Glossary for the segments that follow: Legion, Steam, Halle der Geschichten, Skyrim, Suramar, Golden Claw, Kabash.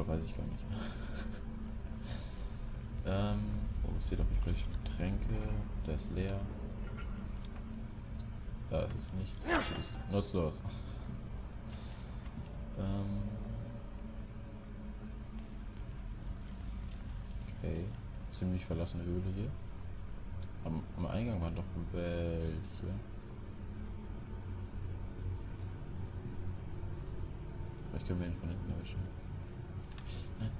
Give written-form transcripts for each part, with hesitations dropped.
oder weiß ich gar nicht. Oh, ich sehe doch nicht gleich Getränke. Der ist leer. Da ist es nichts. Du bist nutzlos. Okay. Ziemlich verlassene Höhle hier. Am Eingang waren doch welche. Vielleicht können wir ihn von hinten erwischen. Nein.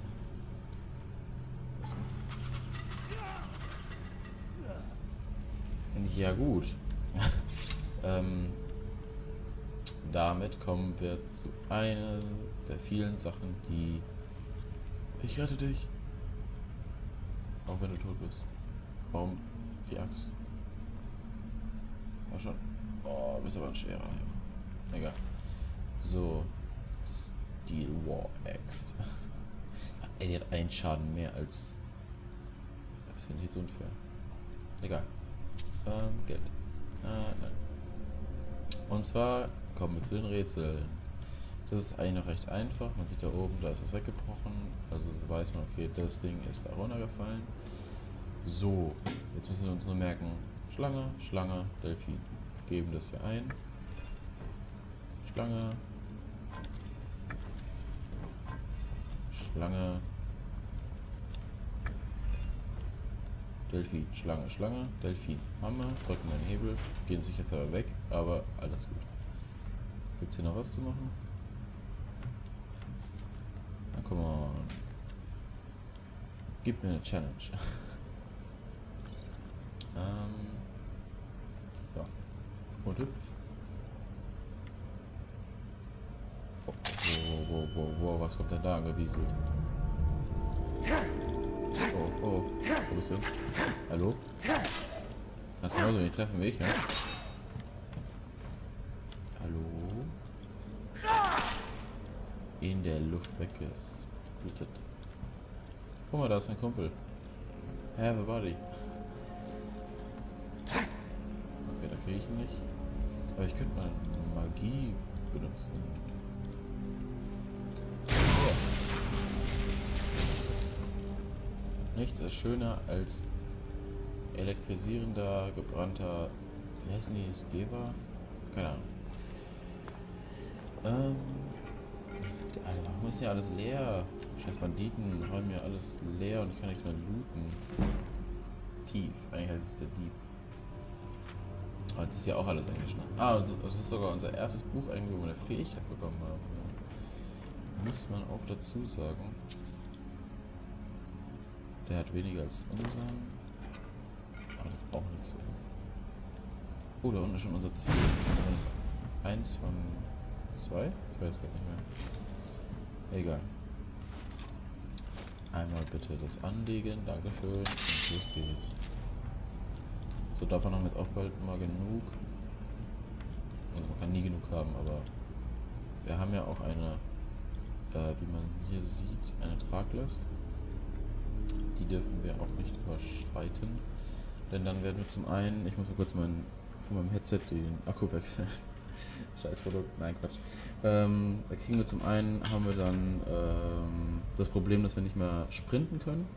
Ja gut. Damit kommen wir zu einer der vielen Sachen, die... Ich rette dich! Auch wenn du tot bist. Warum die Axt? War schon. Oh, bist aber ein schwerer. Ja. Egal. So. Steel War Axt. Ey, die hat einen Schaden mehr als... Das finde ich jetzt unfair. Egal. Geld. Nein. Und zwar kommen wir zu den Rätseln. Das ist eigentlich noch recht einfach. Man sieht da oben, da ist was weggebrochen. Also weiß man, okay, das Ding ist da runtergefallen. So, jetzt müssen wir uns nur merken. Schlange, Schlange, Delfin. Geben das hier ein. Schlange. Schlange. Delfin, Schlange, Schlange, Delfin. Haben wir, drücken den Hebel, gehen sich jetzt aber weg, aber alles gut. Gibt's hier noch was zu machen? Na komm on. Gib mir eine Challenge. Ja. Und hüpf. Oh, wow, wow, wow, was kommt denn da angewieselt? Oh, oh, wo bist du? Hallo? Kannst genauso nicht treffen wie ich, ne? Hallo? In der Luft weggesplittet. Guck mal, da ist ein Kumpel. Have a buddy. Okay, da kriege ich ihn nicht. Aber ich könnte mal Magie benutzen. Nichts ist schöner als elektrisierender, gebrannter. Wie heißen die? Skewer? Keine Ahnung. Das ist wieder alle. Warum ist hier alles leer? Scheiß Banditen räumen mir alles leer und ich kann nichts mehr looten. Tief. Eigentlich heißt es der Dieb. Aber jetzt ist ja auch alles eigentlich, ne? Ah, es ist sogar unser erstes Buch eigentlich, wo wir eine Fähigkeit bekommen haben. Muss man auch dazu sagen. Der hat weniger als unseren. Aber das hat auch nichts. Oh, da unten ist schon unser Ziel. Das war eins von zwei? Ich weiß gerade nicht mehr. Egal. Einmal bitte das anlegen. Dankeschön. Und los geht's. So, davon haben wir jetzt auch bald mal genug. Also man kann nie genug haben, aber wir haben ja auch eine, wie man hier sieht, eine Traglast. Die dürfen wir auch nicht überschreiten, denn dann werden wir zum einen, ich muss mal kurz von meinem Headset den Akku wechseln, scheiß Produkt, nein Quatsch, da kriegen wir zum einen, haben wir dann das Problem, dass wir nicht mehr sprinten können,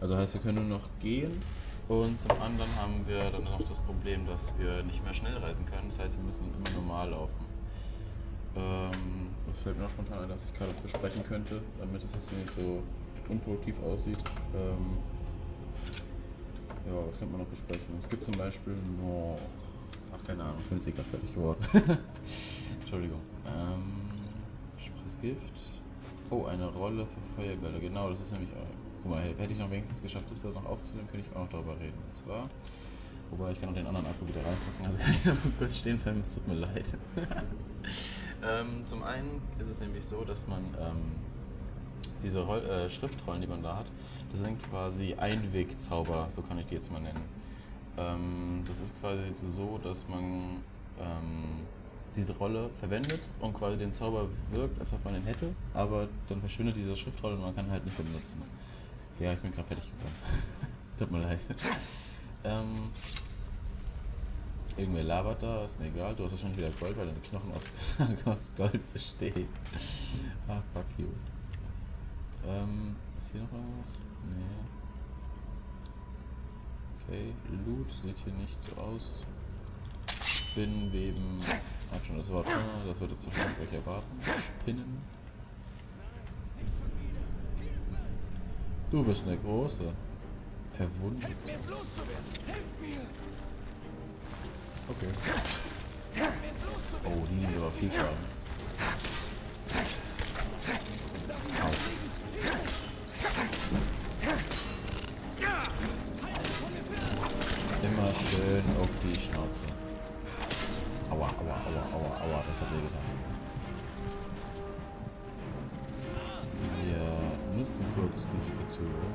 also heißt wir können nur noch gehen und zum anderen haben wir dann noch das Problem, dass wir nicht mehr schnell reisen können, das heißt wir müssen immer normal laufen. Das fällt mir noch spontan ein, dass ich gerade besprechen könnte, damit es jetzt nicht so unproduktiv aussieht. Ja, was könnte man noch besprechen? Es gibt zum Beispiel noch... Ach, keine Ahnung, ich bin jetzt gerade fertig geworden. Entschuldigung. Sprissgift. Oh, eine Rolle für Feuerbälle. Genau, das ist nämlich... Guck mal, hätte ich noch wenigstens geschafft, das noch aufzunehmen, könnte ich auch noch darüber reden. Und zwar... Wobei, ich kann auch den anderen Akku wieder reinpacken, also kann ich da mal kurz stehen bleiben, es tut mir leid. Zum einen ist es nämlich so, dass man... diese Schriftrollen, die man da hat, das sind quasi Einwegzauber, so kann ich die jetzt mal nennen. Das ist quasi so, dass man diese Rolle verwendet und quasi den Zauber wirkt, als ob man ihn hätte, aber dann verschwindet diese Schriftrolle und man kann halt nicht mehr benutzen. Ja, ich bin gerade fertig geworden. Tut mir leid. Irgendwer labert da, ist mir egal. Du hast wahrscheinlich wieder Gold, weil deine Knochen aus Gold bestehen. Ach, fuck you. Ist hier noch irgendwas? Nee. Okay, Loot sieht hier nicht so aus. Spinnenweben. Hat schon das Wort. Das wird jetzt wahrscheinlich euch erwarten. Spinnen. Du bist eine große. Verwundet. Okay. Oh, die nehmen aber viel Schaden. Au. Immer schön auf die Schnauze. Aua, aua, aua, aua, aua, das hat wehgetan. Wir nutzen kurz diese Verzögerung.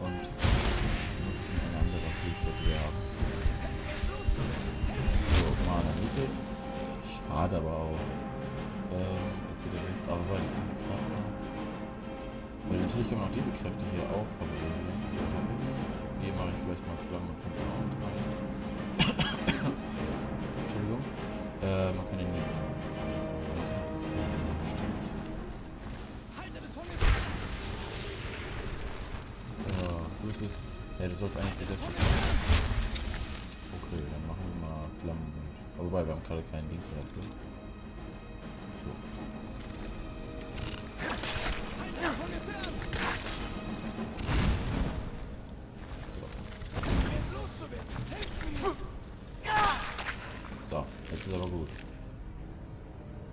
Und nutzen einander dafür zu werben. So, Mana niedrig. Schade aber auch. Jetzt wieder rechts. Aber weil das kann ich gerade mal. Weil natürlich immer noch diese Kräfte hier auch favorisieren. Die habe ich. Hier mache ich vielleicht mal Flamme von Baum rein. Entschuldigung. Man kann ihn nehmen. Man kann das safe wieder bestimmen. Ja, gut, gut. Ja, du sollst eigentlich beschäftigt sein. Okay, dann machen wir mal Flammen. Aber wobei, wir haben gerade keinen Dings mehr. Okay? So, jetzt ist aber gut.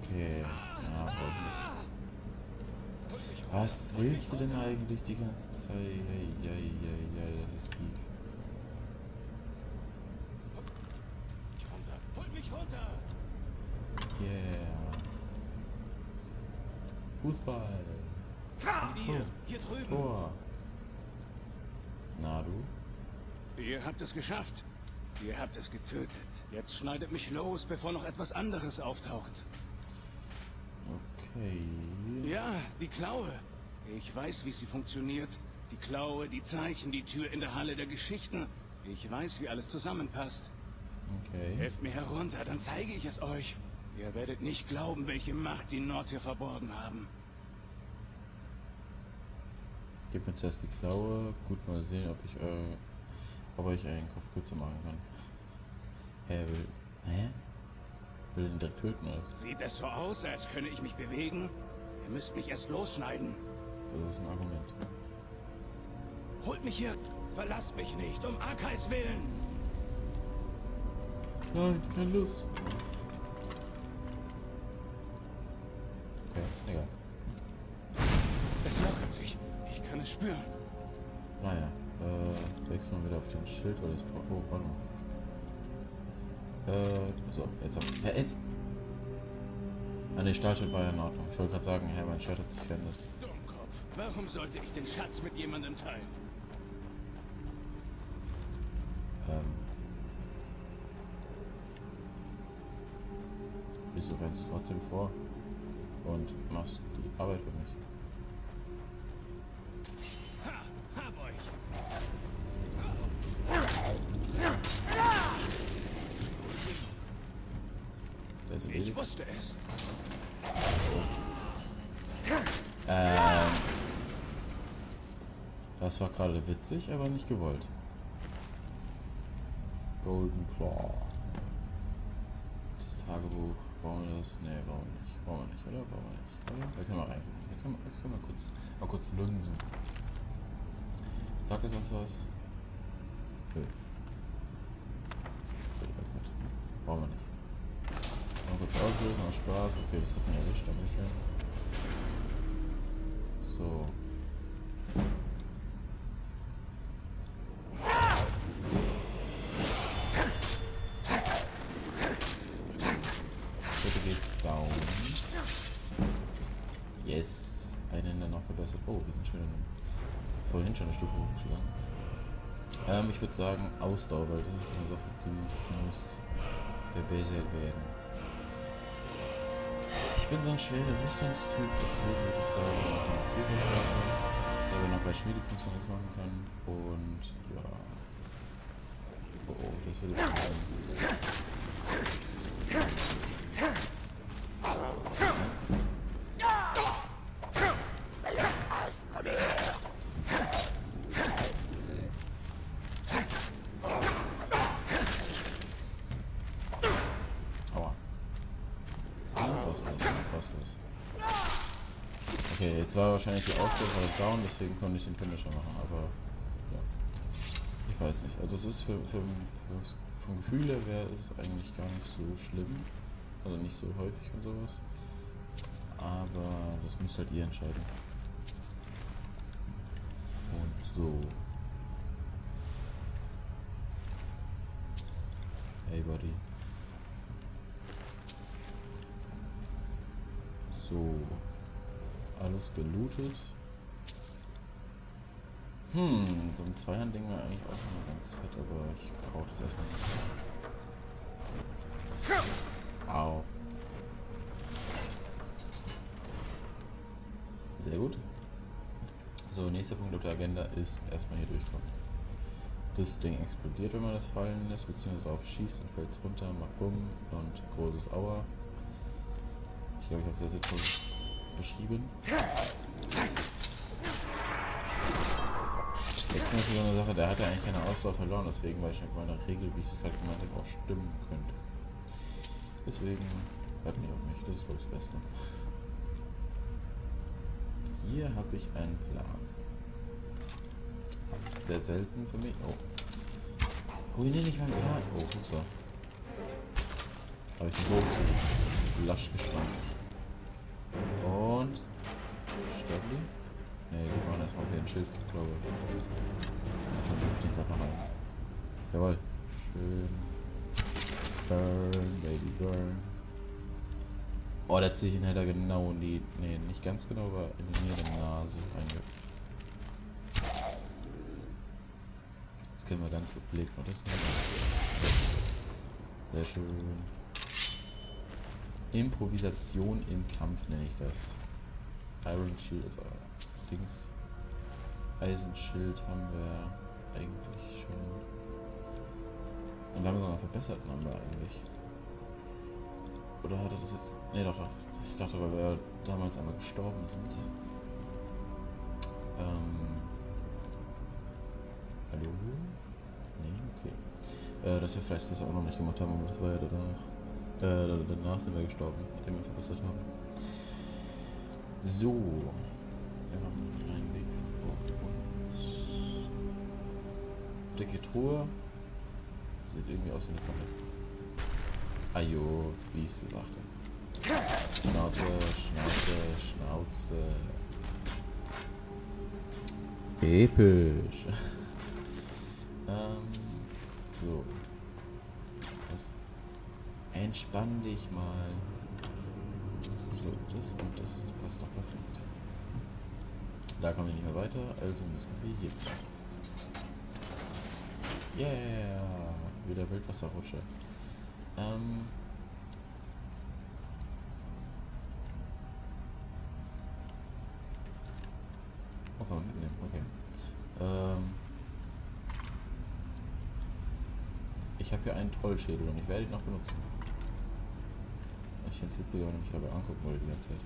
Okay, na, wollte ich. Was willst du denn eigentlich die ganze Zeit? Eieieiei, das ist tief. Yeah. Fußball. Oh. Tor. Na du? Ihr habt es geschafft. Ihr habt es getötet. Jetzt schneidet mich los, bevor noch etwas anderes auftaucht. Okay. Ja, die Klaue. Ich weiß, wie sie funktioniert. Die Klaue, die Zeichen, die Tür in der Halle der Geschichten. Ich weiß, wie alles zusammenpasst. Okay. Helft mir herunter, dann zeige ich es euch. Ihr werdet nicht glauben, welche Macht die Nord hier verborgen haben. Gebt mir zuerst die Klaue. Gut, mal sehen, ob ich aber ich einen Kopf kürzer machen kann. Will ihn direkt töten oder so? Sieht es so aus, als könne ich mich bewegen? Ihr müsst mich erst losschneiden. Das ist ein Argument. Holt mich hier! Verlasst mich nicht, um Arkais willen! Nein, keine Lust! Okay, egal. Es lockert sich. Ich kann es spüren. Naja. Wechseln wir wieder auf den Schild, weil das braucht. Oh, warte mal. So, jetzt auf. Ja, jetzt! Ah, ne, Stahlschild war ja in Ordnung. Ich wollte gerade sagen, hey, mein Schwert hat sich verändert. Dummkopf, warum sollte ich den Schatz mit jemandem teilen? Wieso rennst du trotzdem vor und machst die Arbeit für mich? Ich wusste es. Das war gerade witzig, aber nicht gewollt. Golden Claw. Das Tagebuch. Brauchen wir das? Ne, brauchen wir nicht. Brauchen wir nicht, oder? Brauchen wir nicht. Oder? Da können wir rein. Da können wir kurz lunsen. Sagt es uns was? Nö. Brauchen wir nicht. Kurz auslösen, aus Spaß. Okay, das hat mir erwischt, dankeschön. So. Bitte geht down. Yes. Einen dann noch verbessert. Oh, wir sind schon vorhin schon eine Stufe hochgegangen. Ich würde sagen Ausdauer, weil das ist eine Sache, die muss verbessert werden. Ich bin so ein schwerer Rüstungstyp, deswegen würde ich sagen, hier bin ich da, da wir noch bei Schmiedekunst noch nichts machen können. Und ja. Oh, oh, das würde ich machen. Ausweis. Okay, jetzt war wahrscheinlich die Auswahl down, deswegen konnte ich den Finisher machen, aber ja. Ich weiß nicht. Also es ist vom Gefühl her wäre es eigentlich gar nicht so schlimm. Also nicht so häufig und sowas. Aber das müsst halt ihr entscheiden. Und so. Hey Buddy. So. Alles gelootet. So ein Zweihandding wäre eigentlich auch schon mal ganz fett, aber ich brauche das erstmal nicht. Au. Sehr gut. So, nächster Punkt auf der Agenda ist erstmal hier durchkommen. Das Ding explodiert, wenn man das fallen lässt, beziehungsweise auf schießt und fällt runter, macht Bumm und großes Aua. Ich glaube, ich habe es sehr sinnvoll beschrieben. Jetzt zum Beispiel so eine Sache, der hat ja eigentlich keine Ausdauer verloren, deswegen weiß ich nicht, meine Regel, wie ich es gerade gemeint habe, auch stimmen könnte. Deswegen warten die auf mich, das ist glaube ich das Beste. Hier habe ich einen Plan. Das ist sehr selten für mich. Oh. Ruiniere nicht meinen Plan. Oh, Hupsa. Habe ich den Bogen zu lasch gespannt. Und. Stabli? Ne, wir machen erstmal wieder ein Schild, glaube ich. Dann nehme ich den gerade noch ein. Jawohl. Schön. Burn, baby, burn. Oh, der hat sich den Header genau in die. Ne, nicht ganz genau, aber in die Nähe der Nase reingeht. Jetzt können wir ganz gepflegt noch das nehmen. Sehr schön. Improvisation im Kampf nenne ich das. Iron Shield ist Dings. Eisenschild haben wir eigentlich schon. Und wir haben sogar einen verbesserten haben wir eigentlich. Oder hatte das jetzt. Ne, doch, doch. Ich dachte, weil wir damals einmal gestorben sind. Hallo? Ne, okay. Dass wir vielleicht das auch noch nicht gemacht haben, aber das war ja danach. Danach sind wir gestorben, nachdem wir verbessert haben. So. Wir haben einen kleinen Weg vor uns. Dicke Truhe. Sieht irgendwie aus wie eine Falle. Ajo, wie ich es sagte. Schnauze, Schnauze, Schnauze. Episch. So. Das. Entspann dich mal. So, das und das, das passt doch perfekt. Da kommen wir nicht mehr weiter, also müssen wir hier bleiben. Yeah! Wieder Wildwasserrutsche. Oh, kann man mitnehmen, okay. Ich habe hier einen Trollschädel und ich werde ihn noch benutzen. Ich finde es witziger, wenn ich mich dabei angucken wollte die ganze Zeit.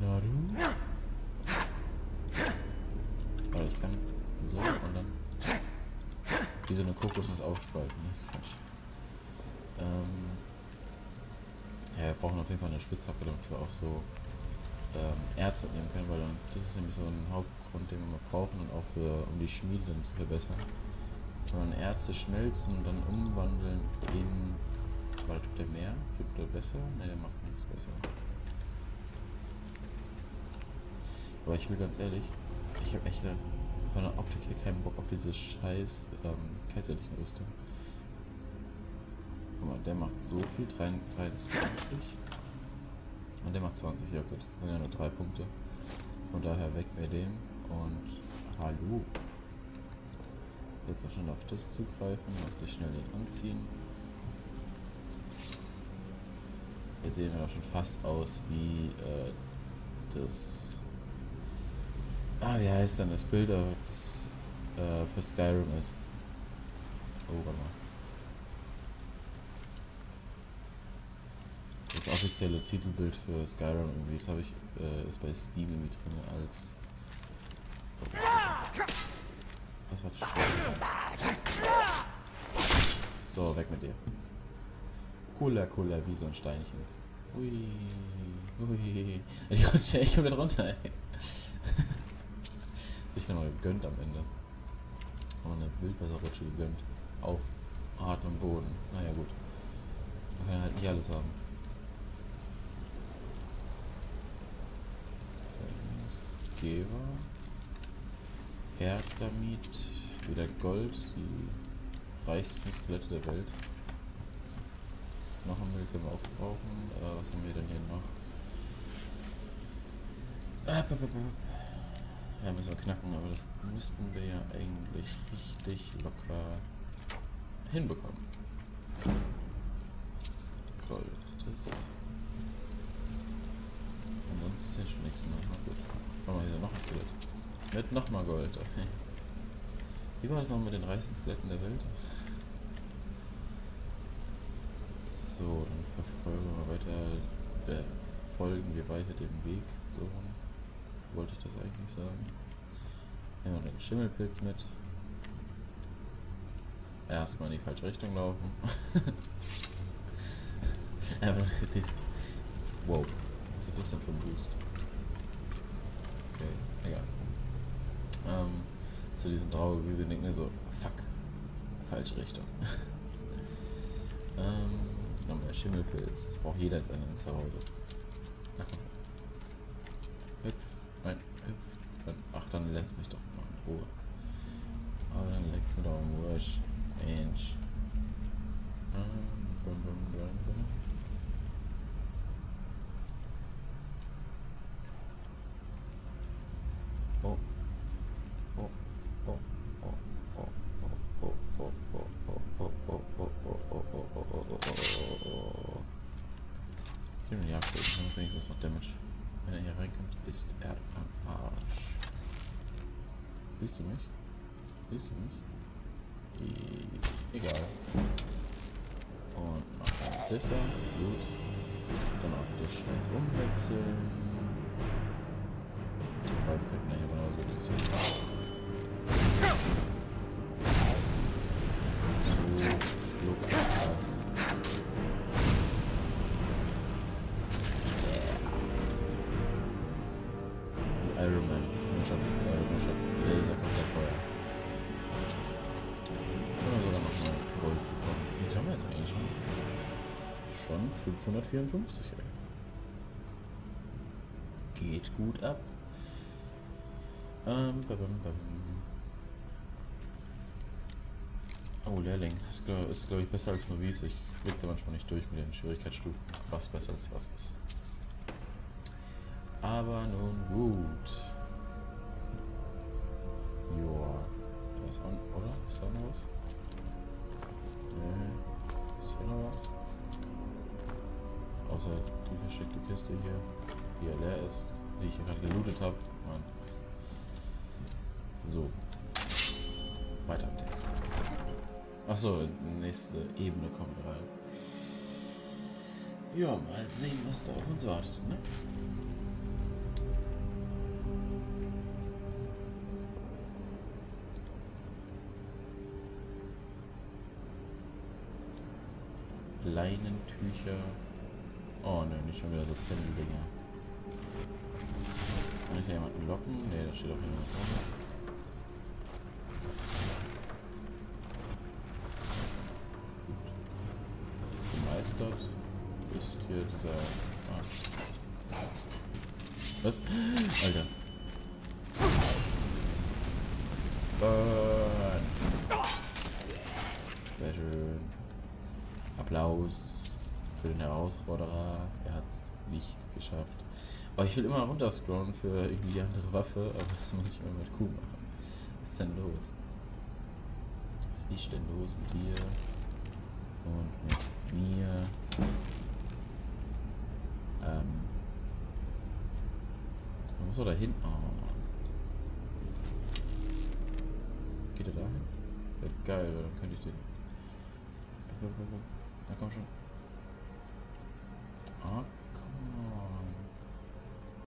Na du? Warte, ich kann so und dann... Wie so eine Kokosnuss aufspalten, ne? Quatsch. Ja, wir brauchen auf jeden Fall eine Spitzhacke, damit wir auch so Erz mitnehmen können, weil dann, das ist nämlich so ein Hauptgrund, den wir mal brauchen und auch für, um die Schmiede dann zu verbessern. Sondern Erze schmelzen und dann umwandeln in... Warte, tut der mehr? Tut der besser? Ne, der macht nichts besser. Aber ich will ganz ehrlich, ich habe echt von der Optik her keinen Bock auf diese scheiß kaiserlichen Rüstung. Guck mal, der macht so viel, 23. Und der macht 20, ja gut, sind ja nur 3 Punkte. Und daher weg mit dem. Und hallo. Jetzt auch schon auf das zugreifen, muss ich schnell den anziehen. Jetzt sehen wir doch schon fast aus wie das. Ah, wie heißt denn das Bild, das für Skyrim ist? Oh, warte mal. Das offizielle Titelbild für Skyrim irgendwie, das habe ich, ist bei Steam irgendwie drin als. Oh. Das war das Schwierige. So, weg mit dir. Cola, wie so ein Steinchen. Ui, ui. Die rutscht ja echt komplett runter, ey. Sich nochmal gegönnt am Ende. Oh, eine Wildwasserrutsche gegönnt. Auf hartem Boden. Naja, gut. Man kann halt nicht alles haben. Geber. Herdamit. Wieder Gold. Die reichsten Skelette der Welt. Knochenmehl können wir auch brauchen. Was haben wir denn hier noch? Ja, müssen wir knacken, aber das müssten wir ja eigentlich richtig locker hinbekommen. Gold, das. Ansonsten ist ja schon nichts mehr. Na gut. Machen wir hier noch ein Skelett. Mit nochmal Gold, okay. Wie war das noch mit den reichsten Skeletten der Welt? So, dann folgen wir weiter dem Weg. So wollte ich das eigentlich sagen. Ja, und den Schimmelpilz mit. Erstmal in die falsche Richtung laufen. Wow, was hat das denn für ein Boost? Okay, egal. Zu diesen Traurigen denke ich mir so, fuck, falsche Richtung. Nochmal Schimmelpilz, das braucht jeder in einem Zuhause. Na komm. Hüpf, nein, hüpf, nein. Ach, dann lässt mich doch mal in Ruhe. Aber dann legt's mir doch im Wursch. Mensch. Oh. Oh. Oh. Oh. Oh. Oh. Oh. Oh. Oh. Oh. Oh. Ich nehme die Abschluss, dann bringe ich das noch Damage. Wenn er hier reinkommt, ist er am Arsch. Siehst du mich? Siehst du mich? Egal. Und machen wir das. Gut. Dann auf das Schwert umwechseln. Wobei wir könnten ja hier genauso das hier. So, schluck das. Schon 554. Geht gut ab. Oh, Lehrling. Das ist, glaube ich, besser als Novize. Ich blick da manchmal nicht durch mit den Schwierigkeitsstufen, was besser als was ist. Aber nun gut. Joa. Da ist auch, oder? Ist da noch was? Nee. Ist da noch was? Außer die versteckte Kiste hier, die ja leer ist, die ich gerade gelootet habe. Mann. So. Weiter im Text. Achso, in die nächste Ebene kommen wir rein. Ja, mal sehen, was da auf uns wartet, ne? Leinentücher. Oh ne, nicht schon wieder so Pendeldinger. Kann ich da jemanden locken? Ne, da steht auch jemand drin. Gut. Gemeistert ist hier dieser... Ah. Was? Alter. Burn. Sehr schön. Applaus. Für den Herausforderer, er hat es nicht geschafft. Aber ich will immer runterscrollen für irgendwie andere Waffe, aber das muss ich immer mit Q machen. Was ist denn los? Was ist denn los mit dir? Und mit mir? Man muss doch da hin. Oh. Geht er da hin? Wäre geil, weil dann könnte ich den... Na komm schon.